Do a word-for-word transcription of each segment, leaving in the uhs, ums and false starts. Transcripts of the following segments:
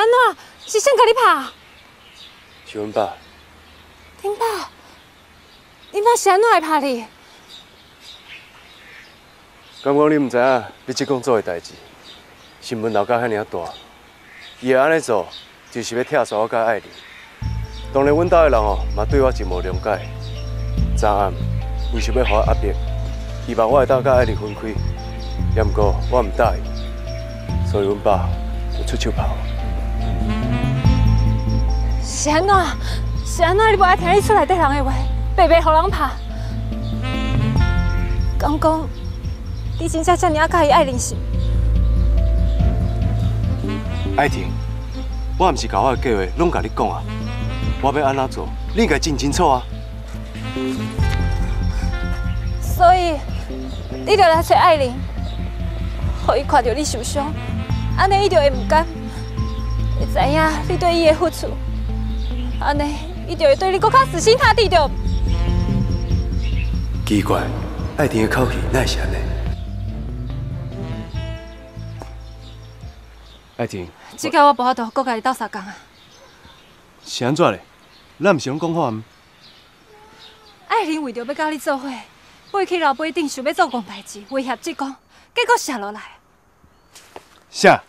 安怎？是谁甲你拍？是阮爸。恁爸？恁爸是安怎会拍你？敢讲你唔知影你即工做诶代志，新闻闹到遐尔大，伊会安尼做，就是要拆散我甲爱玲。当然，阮家诶人哦，嘛对我真无谅解。昨暗伊想要互我压力，希望我会当甲爱玲分开，也毋过我毋答应，所以阮爸就出手拍我。是安怎？是安怎？你无爱听你厝内底人诶话，白白互人拍。讲讲。 你真正遮尔啊介意爱玲是？爱婷，我毋是把我的计划拢甲你讲啊，我要安怎做，你应该真清楚啊。所以，你着来找爱玲，让伊看到你受伤，安尼伊就会唔甘，会知影你对伊的付出，安尼伊就会对你更加死心塌地着。奇怪，爱婷的口气哪是安尼？ 爱婷，这个我无法度，搁甲你斗相共啊！是安怎嘞？咱毋是拢讲好啊？爱玲为着要甲你做伙，飞去楼尾顶，想要做戆代志，威胁职工，结果摔落来。啥？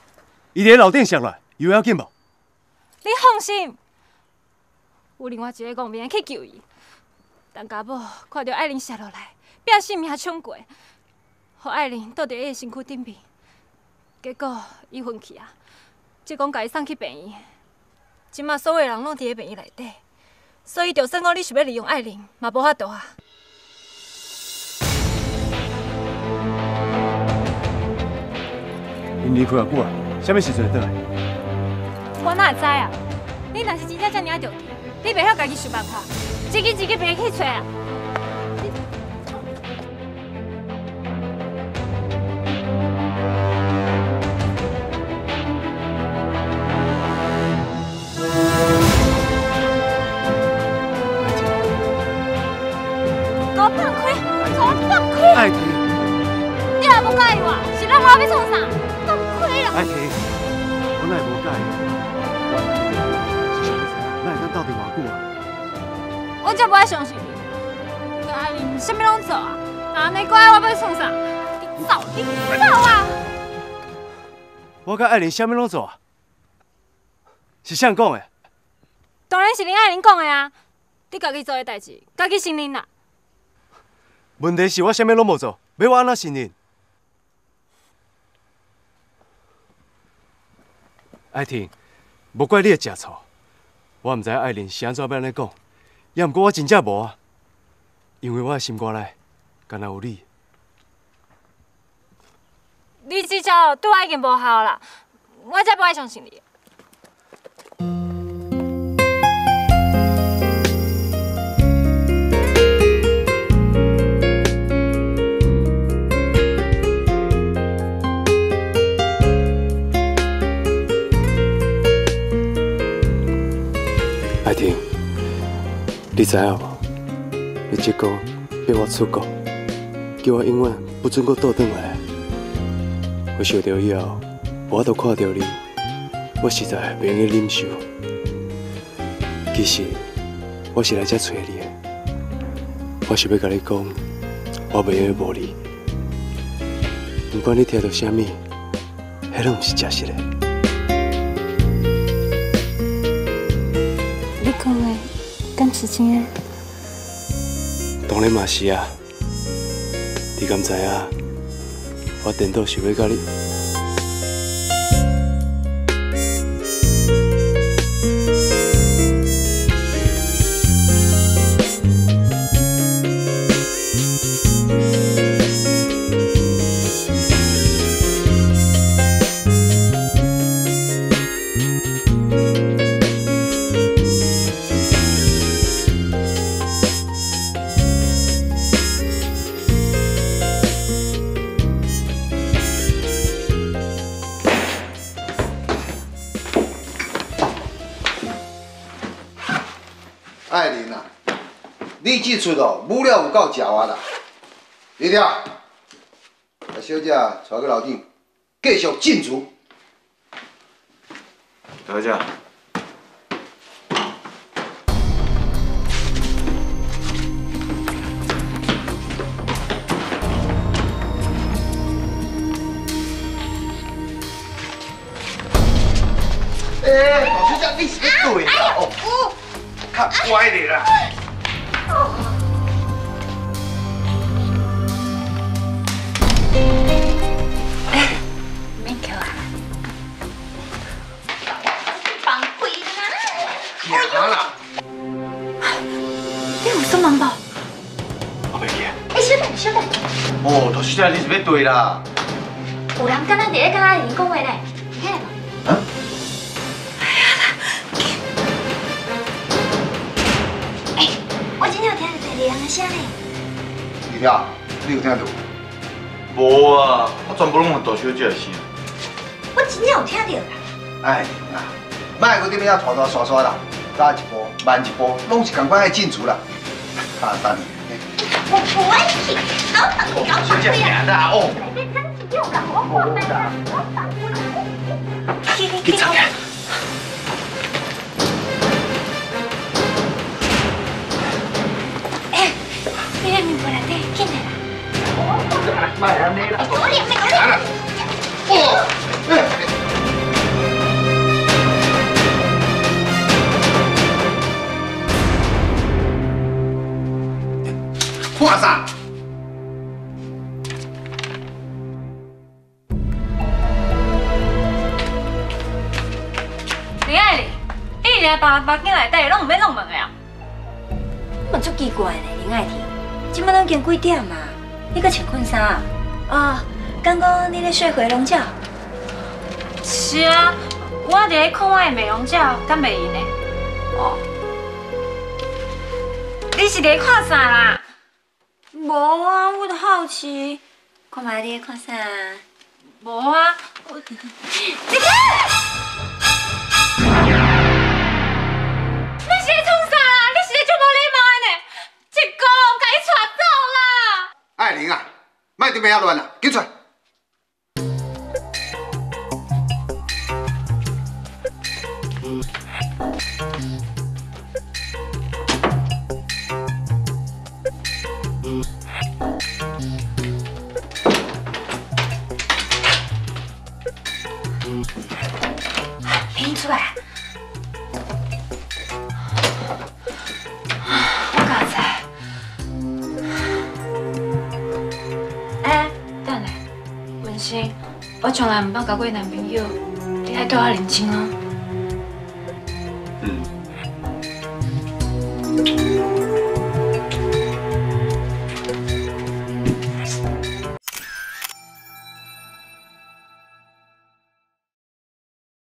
伊伫楼顶摔落来，有要紧无？你放心，有另外一个戆面去救伊。陈家某看到爱玲摔落来，拼性命冲过，互爱玲倒伫伊个身躯顶面，结果伊昏去啊！ 即讲，甲伊送去病院，即马所有人拢伫个病院内底，所以就算讲你想要利用爱玲，嘛无法度啊。因离开偌久啊？啥物时阵倒来？我哪会知啊？你若是真正遮尔啊着急，你袂晓家己想办法，一个一个别去找啊！ 爱婷，你也无介意我，是咱老要创啥？放开啦！爱婷，我哪会无介意？哪会咱斗阵偌久啊？我真不爱相信你，但爱玲啥物拢做啊？那安尼过来我要创啥？你走，你走啊！我甲爱玲啥物拢做啊？是谁讲的？当然是恁爱玲讲的啊！你家己做的代志，家己承认啦。 问题是我啥物拢无做，要我安怎承认？爱婷，无怪你会食醋，我毋知爱玲是安怎要安尼讲，也毋过我真正无啊，因为我的心肝内敢若有你。你这招对我已经无效啦，我才不爱相信你。 爱婷，你知影无？伊即个逼我出国，叫我永远不准阁倒转来。我想到以后，我都看到你，我实在袂用忍受。其实我是来遮找你的，我想要甲你讲，我袂用无你。不管你听到啥物，迄拢毋是真实的。 讲的敢是真的？当然嘛是啊！你敢知啊？我颠倒想要甲你。出哦，母料有够食完啦！李条，把小姐带去楼顶，继续进厨。小姐，哎，老师长，你是要倒的啦？哦，较乖的啦。哎，免扣啊！放开啦！行啦。你有什么吧？我袂记啊。哎，小弟，小弟。哦，老师长，你是要倒的啦？有人敢那第一敢那人讲话嘞？你看无？啊？ 啥嘞？弟弟啊，你有听到？无啊，我全部拢用大小姐的声。我真正有听到啦。哎呀，莫搁对面遐拖拖刷刷啦，早一步慢一步，拢是同款爱进出啦。啊，等你。我不爱去，搞反骨，搞反骨呀！哦，改变真是勇敢，我放胆啦，我反骨啦！给藏开。 卖安尼啦！我练，我练。哦，哎，看啥？林爱玲，你连把目镜内底拢唔要弄问个啊？嘛足奇怪嘞，林爱婷，今麦拢已经几点啊？ 你搁穿困衫啊？哦，刚刚你咧洗回笼觉？是啊，我伫咧看我的美容觉，敢袂用呢？哦，你是伫咧看啥啦？无啊，我著好奇，看卖你咧看啥？无啊，我你看，你是咧创啥啦？你是咧做无礼貌的呢？一个，甲伊带走啦！ 艾琳啊，卖对面遐乱啦，紧出来！别出来！我刚才。 我从来唔捌交过男朋友，你爱对我认真哦。嗯。